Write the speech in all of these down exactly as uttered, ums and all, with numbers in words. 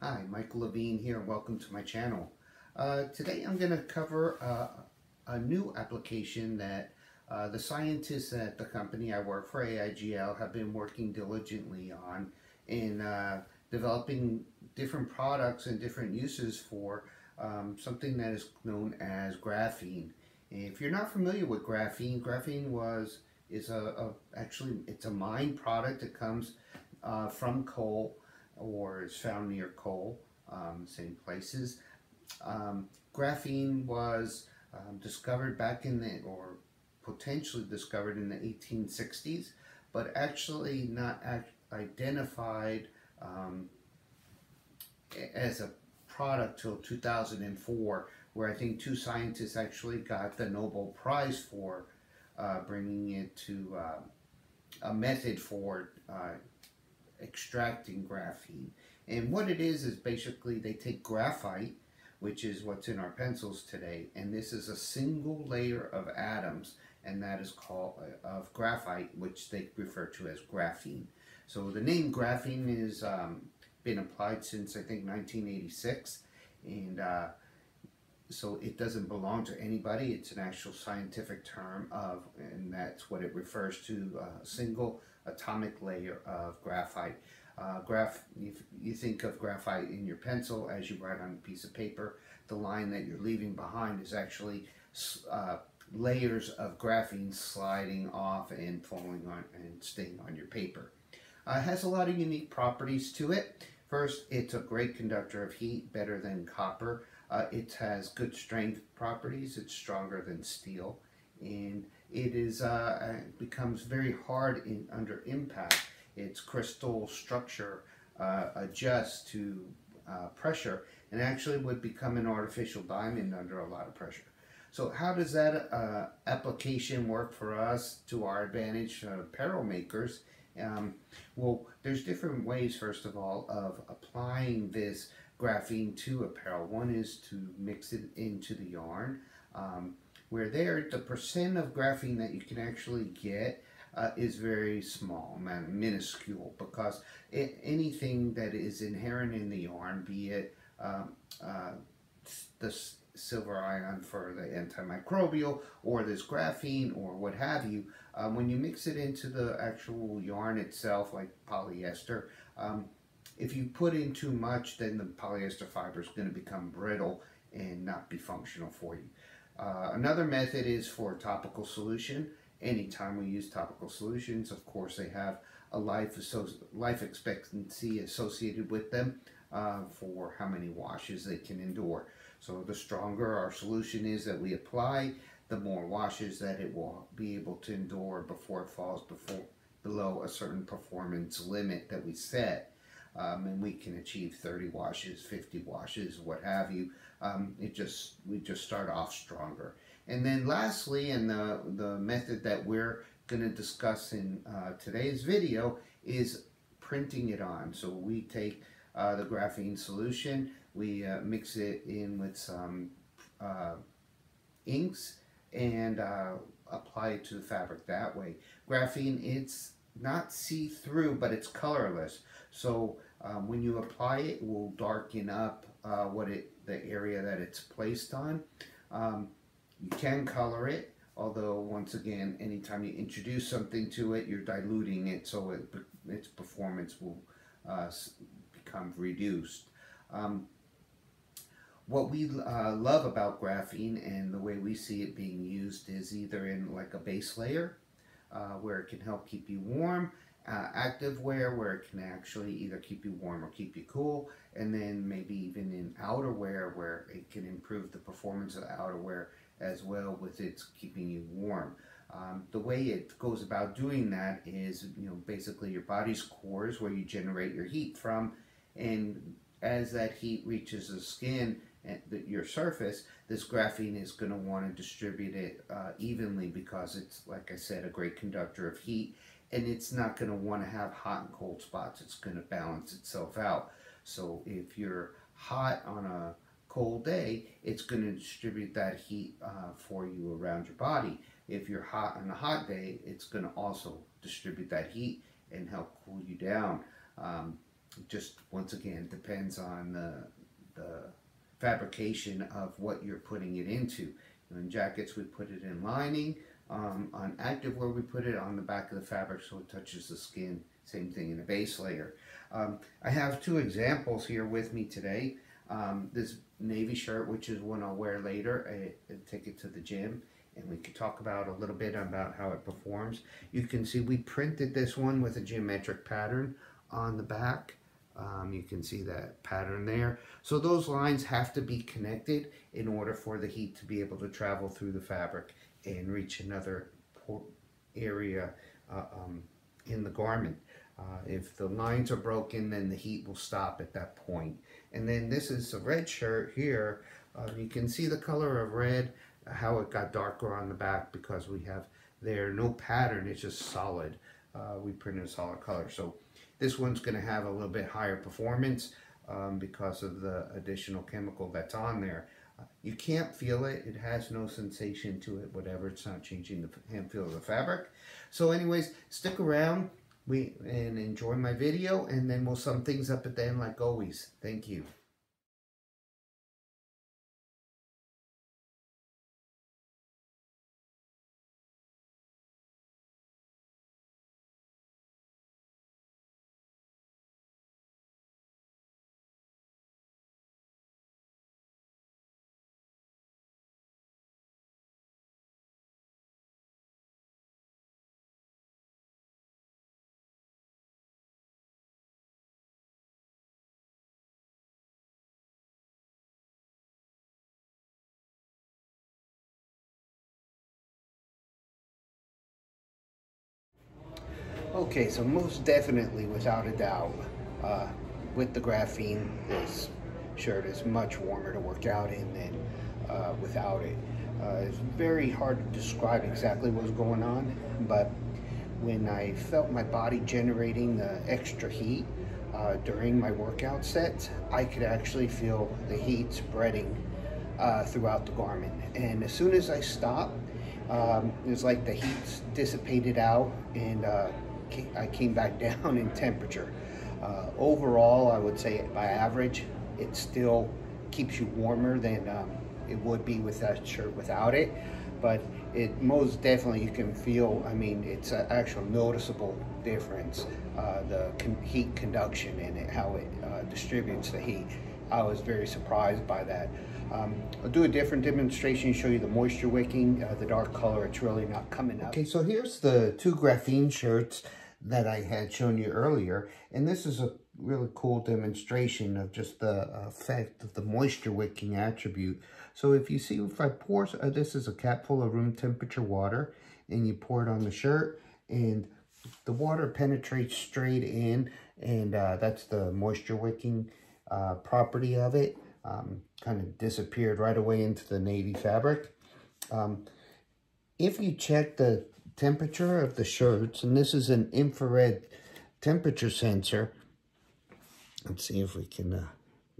Hi, Michael Levine here. Welcome to my channel. Uh, today I'm going to cover uh, a new application that uh, the scientists at the company I work for, A I G L, have been working diligently on in uh, developing different products and different uses for um, something that is known as graphene. And if you're not familiar with graphene, graphene was is a, a actually it's a mine product that comes uh, from coal, or is found near coal, um, same places. Um, graphene was um, discovered back in the, or potentially discovered in the eighteen sixties, but actually not act identified um, as a product till two thousand four, where I think two scientists actually got the Nobel Prize for uh, bringing it to uh, a method for uh, extracting graphene. And what it is is basically they take graphite, which is what's in our pencils today, and this is a single layer of atoms, and that is called of graphite, which they refer to as graphene. So the name graphene has um, been applied since I think nineteen eighty-six, and uh, so it doesn't belong to anybody. It's an actual scientific term of, and that's what it refers to, a single atomic layer of graphite. Uh, graph, if you think of graphite in your pencil as you write on a piece of paper, the line that you're leaving behind is actually uh, layers of graphene sliding off and falling on and staying on your paper. Uh, it has a lot of unique properties to it. First, it's a great conductor of heat, better than copper. Uh, it has good strength properties. It's stronger than steel, and it is uh, becomes very hard in, under impact. Its crystal structure uh, adjusts to uh, pressure, and actually would become an artificial diamond under a lot of pressure. So how does that uh, application work for us to our advantage, uh, apparel makers? Um, well, there's different ways, first of all, of applying this graphene to apparel. One is to mix it into the yarn. Um, where there, the percent of graphene that you can actually get uh, is very small, minuscule, because it, anything that is inherent in the yarn, be it um, uh, the silver ion for the antimicrobial, or this graphene, or what have you, um, when you mix it into the actual yarn itself, like polyester, um, if you put in too much, then the polyester fiber is going to become brittle and not be functional for you. Uh, another method is for topical solution. Anytime we use topical solutions, of course, they have a life, life expectancy associated with them uh, for how many washes they can endure. So the stronger our solution is that we apply, the more washes that it will be able to endure before it falls before, below a certain performance limit that we set. Um, and we can achieve thirty washes, fifty washes, what have you. Um, it just we just start off stronger. And then lastly, and the, the method that we're going to discuss in uh, today's video is printing it on. So we take uh, the graphene solution, we uh, mix it in with some uh, inks, and uh, apply it to the fabric that way. Graphene, it's not see-through, but it's colorless. So um, when you apply it, it will darken up uh, what it the area that it's placed on. Um, you can color it, although once again, anytime you introduce something to it, you're diluting it, so it, its performance will uh, become reduced. Um, what we uh, love about graphene and the way we see it being used is either in like a base layer, Uh, where it can help keep you warm, uh, active wear where it can actually either keep you warm or keep you cool, and then maybe even in outerwear where it can improve the performance of outerwear as well with its keeping you warm. Um, the way it goes about doing that is, you know, basically your body's core is where you generate your heat from, and as that heat reaches the skin, your surface, this graphene is going to want to distribute it uh, evenly, because it's, like I said, a great conductor of heat, and it's not going to want to have hot and cold spots. It's going to balance itself out. So if you're hot on a cold day, it's going to distribute that heat uh, for you around your body. If you're hot on a hot day, it's going to also distribute that heat and help cool you down. Um, just once again depends on the, the fabrication of what you're putting it into. In jackets we put it in lining, um, on activewear we put it on the back of the fabric so it touches the skin, same thing in the base layer. Um, I have two examples here with me today. Um, this navy shirt, which is one I'll wear later, I, I take it to the gym and we could talk about a little bit about how it performs. You can see we printed this one with a geometric pattern on the back. Um, you can see that pattern there. So those lines have to be connected in order for the heat to be able to travel through the fabric and reach another area uh, um, in the garment. Uh, if the lines are broken, then the heat will stop at that point. And then this is a red shirt here. Uh, you can see the color of red, how it got darker on the back because we have there no pattern, it's just solid. Uh, we printed a solid color. So this one's going to have a little bit higher performance um, because of the additional chemical that's on there. Uh, you can't feel it. It has no sensation to it, whatever. It's not changing the hand feel of the fabric. So anyways, stick around we and enjoy my video, and then we'll sum things up at the end like always. Thank you. Okay, so most definitely, without a doubt, uh, with the graphene, this shirt is much warmer to work out in than uh, without it. Uh, it's very hard to describe exactly what's going on, but when I felt my body generating the extra heat uh, during my workout sets, I could actually feel the heat spreading uh, throughout the garment. And as soon as I stopped, um, it was like the heat dissipated out and uh, I came back down in temperature. Uh, overall, I would say by average, it still keeps you warmer than um, it would be with that shirt without it. But it most definitely, you can feel, I mean, it's an actual noticeable difference. Uh, the con heat conduction in it, how it uh, distributes the heat. I was very surprised by that. Um, I'll do a different demonstration, show you the moisture wicking, uh, the dark color, it's really not coming up. Okay, so here's the two graphene shirts that I had shown you earlier. And this is a really cool demonstration of just the effect of the moisture wicking attribute. So if you see, if I pour, uh, this is a cap full of room temperature water, and you pour it on the shirt, and the water penetrates straight in, and uh, that's the moisture wicking uh, property of it. Um, kind of disappeared right away into the navy fabric. Um, if you check the temperature of the shirts, and this is an infrared temperature sensor. Let's see if we can uh,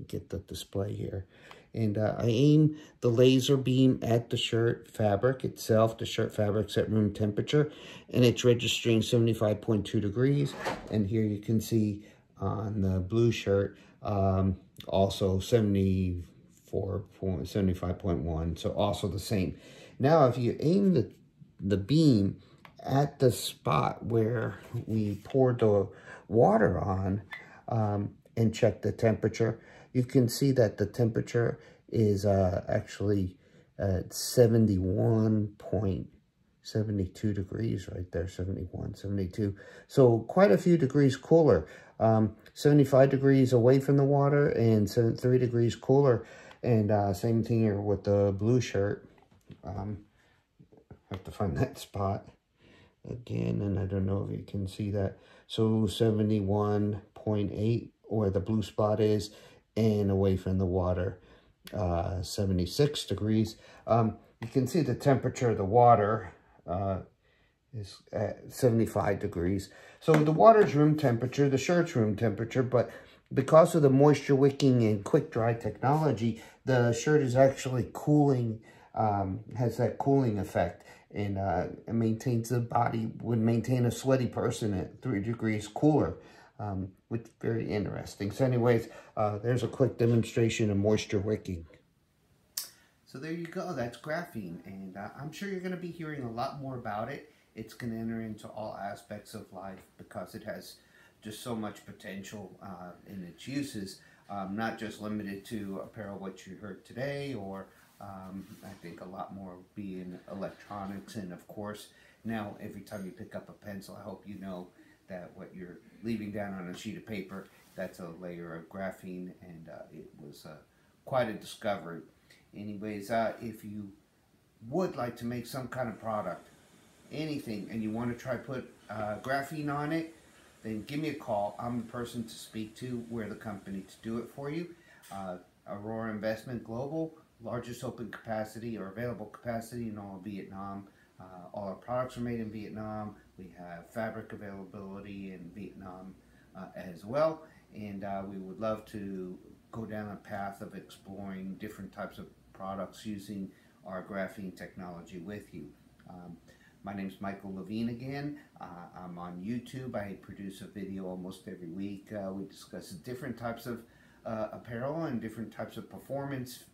get the display here. And uh, I aim the laser beam at the shirt fabric itself. The shirt fabric's at room temperature, and it's registering seventy-five point two degrees. And here you can see on the blue shirt, um, also seventy-four point seventy-five point one, so also the same. Now if you aim the the beam at the spot where we poured the water on um, and check the temperature, you can see that the temperature is uh, actually at seventy-one point seven two degrees right there, seventy-one, seventy-two, so quite a few degrees cooler. Um, seventy-five degrees away from the water and seventy-three degrees cooler. And uh, same thing here with the blue shirt. Um, I have to find that spot again, and I don't know if you can see that. So seventy-one point eight where the blue spot is, and away from the water, uh, seventy-six degrees. Um, you can see the temperature of the water uh, is at seventy-five degrees. So the water's room temperature, the shirt's room temperature, but because of the moisture wicking and quick dry technology, the shirt is actually cooling, um, has that cooling effect, and uh, it maintains the body, would maintain a sweaty person at three degrees cooler. um, which is very interesting. So anyways, uh, there's a quick demonstration of moisture wicking. So there you go, that's graphene, and uh, I'm sure you're going to be hearing a lot more about it. It's going to enter into all aspects of life because it has just so much potential uh, in its uses, um, not just limited to apparel, what you heard today, or um, I think a lot more will be in electronics, and of course, now every time you pick up a pencil, I hope you know that what you're leaving down on a sheet of paper, that's a layer of graphene, and uh, it was uh, quite a discovery. Anyways, uh, if you would like to make some kind of product, anything, and you want to try put uh, graphene on it, then give me a call. I'm the person to speak to. We're the company to do it for you. Uh, Aurora Investment Global, largest open capacity or available capacity in all of Vietnam. Uh, all our products are made in Vietnam. We have fabric availability in Vietnam uh, as well. And uh, we would love to go down a path of exploring different types of products using our graphene technology with you. Um, my name is Michael Levine again. Uh, I'm on YouTube. I produce a video almost every week. Uh, we discuss different types of uh, apparel and different types of performance,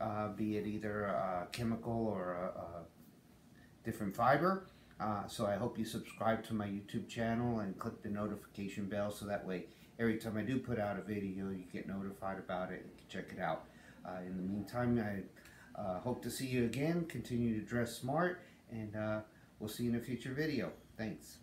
uh, be it either uh, chemical or a, a different fiber. Uh, so I hope you subscribe to my YouTube channel and click the notification bell so that way every time I do put out a video, you get notified about it and you can check it out. Uh, in the meantime, I uh, hope to see you again. Continue to dress smart, and uh, we'll see you in a future video. Thanks.